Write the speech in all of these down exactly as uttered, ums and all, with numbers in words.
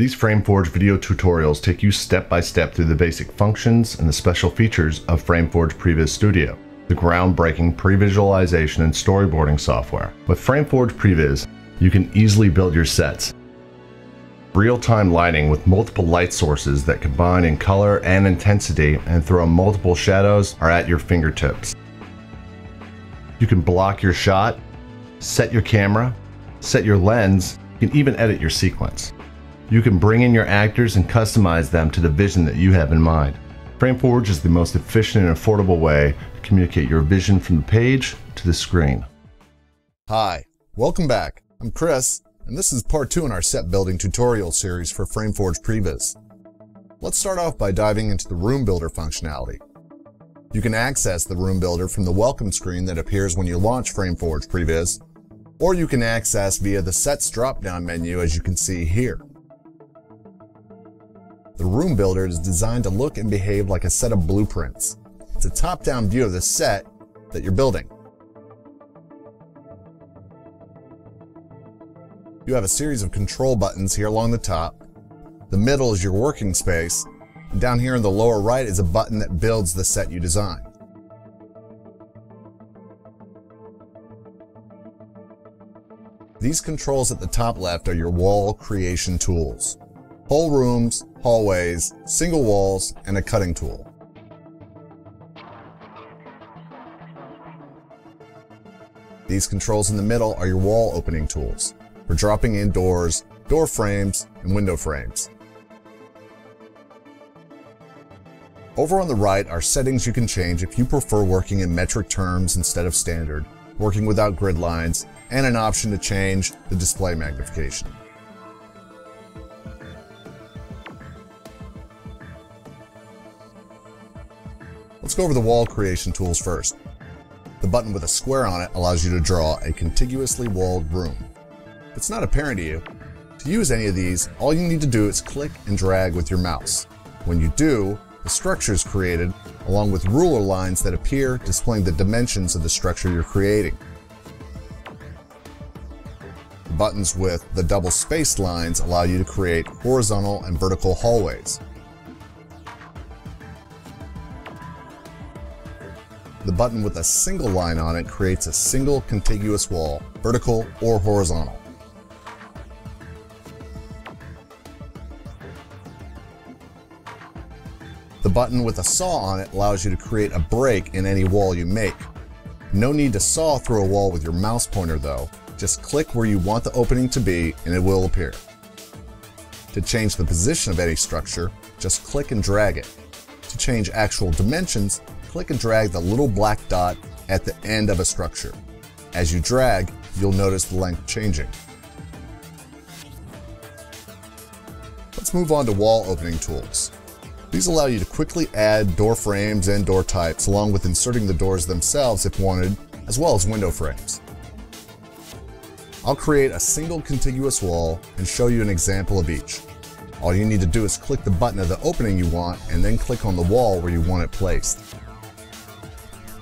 These FrameForge video tutorials take you step by step through the basic functions and the special features of FrameForge Previs Studio, the groundbreaking pre-visualization and storyboarding software. With FrameForge Previs, you can easily build your sets. Real-time lighting with multiple light sources that combine in color and intensity and throw multiple shadows are at your fingertips. You can block your shot, set your camera, set your lens, you can even edit your sequence. You can bring in your actors and customize them to the vision that you have in mind. FrameForge is the most efficient and affordable way to communicate your vision from the page to the screen. Hi, welcome back. I'm Chris, and this is part two in our set building tutorial series for FrameForge Previs. Let's start off by diving into the RoomBuilder functionality. You can access the RoomBuilder from the welcome screen that appears when you launch FrameForge Previs, or you can access via the Sets drop-down menu as you can see here. The RoomBuilder is designed to look and behave like a set of blueprints. It's a top-down view of the set that you're building. You have a series of control buttons here along the top. The middle is your working space. And down here in the lower right is a button that builds the set you design. These controls at the top left are your wall creation tools. Whole rooms, hallways, single walls, and a cutting tool. These controls in the middle are your wall opening tools. We're dropping in doors, door frames, and window frames. Over on the right are settings you can change if you prefer working in metric terms instead of standard, working without grid lines, and an option to change the display magnification. Let's go over the wall creation tools first. The button with a square on it allows you to draw a contiguously walled room. If it's not apparent to you, to use any of these, all you need to do is click and drag with your mouse. When you do, the structure is created, along with ruler lines that appear displaying the dimensions of the structure you're creating. The buttons with the double-spaced lines allow you to create horizontal and vertical hallways. The button with a single line on it creates a single contiguous wall, vertical or horizontal. The button with a saw on it allows you to create a break in any wall you make. No need to saw through a wall with your mouse pointer though. Just click where you want the opening to be and it will appear. To change the position of any structure, just click and drag it. To change actual dimensions, click and drag the little black dot at the end of a structure. As you drag, you'll notice the length changing. Let's move on to wall opening tools. These allow you to quickly add door frames and door types, along with inserting the doors themselves if wanted, as well as window frames. I'll create a single contiguous wall and show you an example of each. All you need to do is click the button of the opening you want and then click on the wall where you want it placed.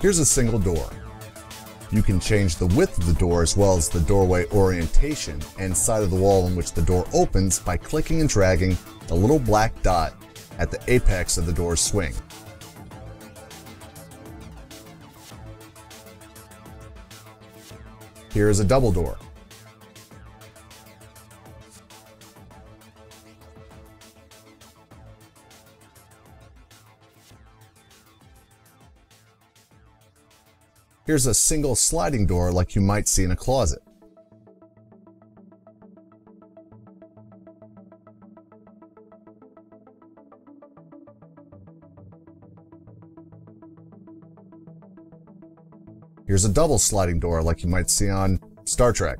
Here's a single door. You can change the width of the door as well as the doorway orientation and side of the wall in which the door opens by clicking and dragging the little black dot at the apex of the door's swing. Here is a double door. Here's a single sliding door like you might see in a closet. Here's a double sliding door like you might see on Star Trek.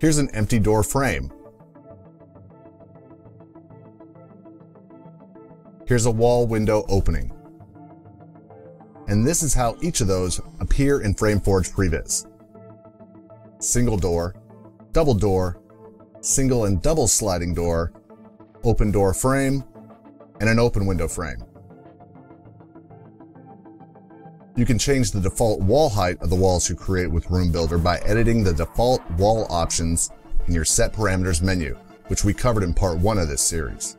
Here's an empty door frame. Here's a wall window opening. And this is how each of those appear in FrameForge Previs. Single door, double door, single and double sliding door, open door frame, and an open window frame. You can change the default wall height of the walls you create with RoomBuilder by editing the default wall options in your Set Parameters menu, which we covered in part one of this series.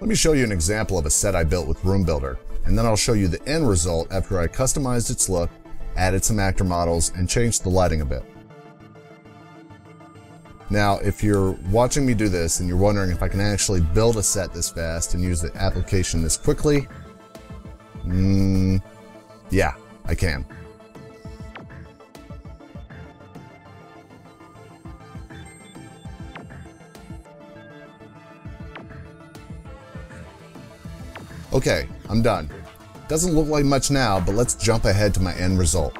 Let me show you an example of a set I built with RoomBuilder, and then I'll show you the end result after I customized its look, added some actor models, and changed the lighting a bit. Now, if you're watching me do this and you're wondering if I can actually build a set this fast and use the application this quickly, mm, yeah, I can. Okay, I'm done. Doesn't look like much now, but let's jump ahead to my end result.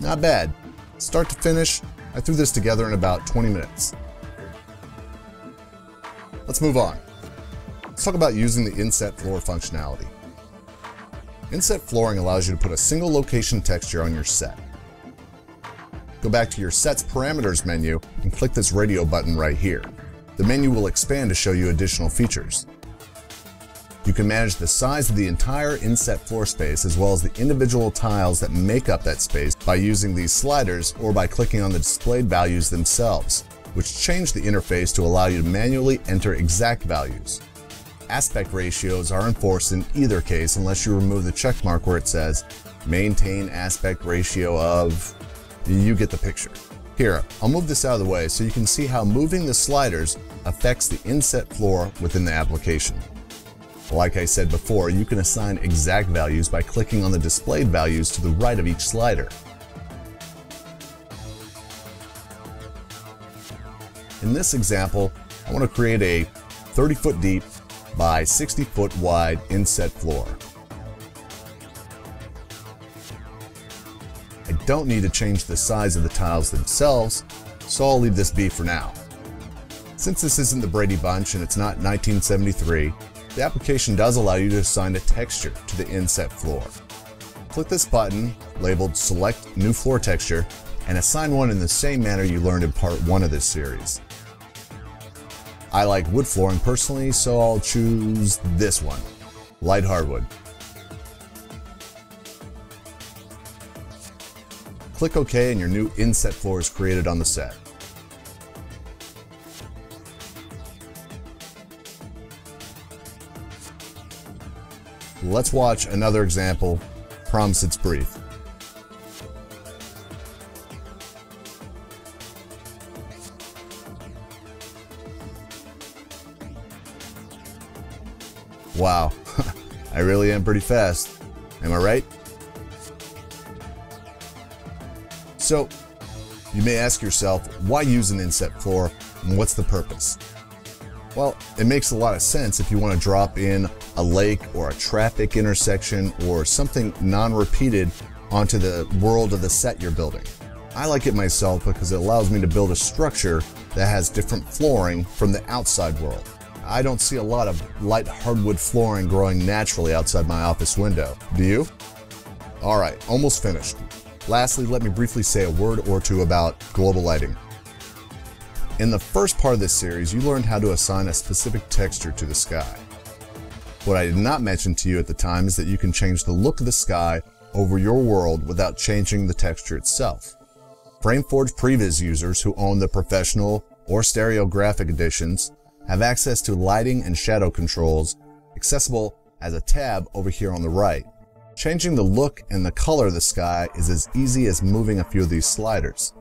Not bad. Start to finish, I threw this together in about twenty minutes. Let's move on. Let's talk about using the Inset Floor functionality. Inset flooring allows you to put a single location texture on your set. Go back to your Set's Parameters menu and click this radio button right here. The menu will expand to show you additional features. You can manage the size of the entire inset floor space as well as the individual tiles that make up that space by using these sliders or by clicking on the displayed values themselves, which change the interface to allow you to manually enter exact values. Aspect ratios are enforced in either case unless you remove the check mark where it says maintain aspect ratio of... You get the picture. Here, I'll move this out of the way so you can see how moving the sliders affects the inset floor within the application. Like I said before, you can assign exact values by clicking on the displayed values to the right of each slider. In this example, I want to create a thirty foot deep by sixty foot wide inset floor. I don't need to change the size of the tiles themselves, so I'll leave this be for now. Since this isn't the Brady Bunch and it's not nineteen seventy-three, the application does allow you to assign a texture to the inset floor. Click this button, labeled Select New Floor Texture, and assign one in the same manner you learned in part one of this series. I like wood flooring personally, so I'll choose this one, light hardwood. Click OK and your new inset floor is created on the set. Let's watch another example, promise it's brief. Wow, I really am pretty fast, am I right? So, you may ask yourself, why use an inset floor and what's the purpose? Well, it makes a lot of sense if you want to drop in a lake or a traffic intersection or something non-repeated onto the world of the set you're building. I like it myself because it allows me to build a structure that has different flooring from the outside world. I don't see a lot of light hardwood flooring growing naturally outside my office window. Do you? Alright, almost finished. Lastly, let me briefly say a word or two about global lighting. In the first part of this series, you learned how to assign a specific texture to the sky. What I did not mention to you at the time is that you can change the look of the sky over your world without changing the texture itself. FrameForge Previs users who own the Professional or Stereo Graphic editions have access to lighting and shadow controls, accessible as a tab over here on the right. Changing the look and the color of the sky is as easy as moving a few of these sliders.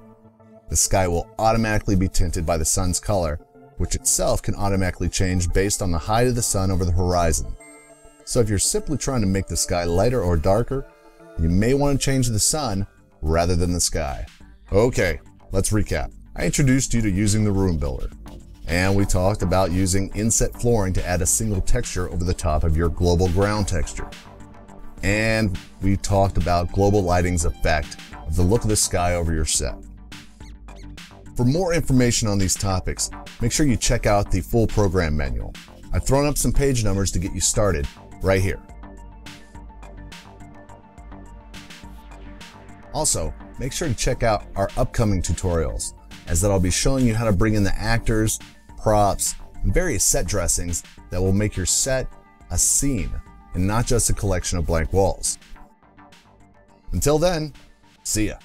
The sky will automatically be tinted by the sun's color, which itself can automatically change based on the height of the sun over the horizon. So if you're simply trying to make the sky lighter or darker, you may want to change the sun rather than the sky. Okay, let's recap. I introduced you to using the RoomBuilder. And we talked about using inset flooring to add a single texture over the top of your global ground texture. And we talked about global lighting's effect of the look of the sky over your set. For more information on these topics, make sure you check out the full program manual. I've thrown up some page numbers to get you started right here. Also, Make sure to check out our upcoming tutorials, as that I'll be showing you how to bring in the actors, props, and various set dressings that will make your set a scene and not just a collection of blank walls. Until then, see ya.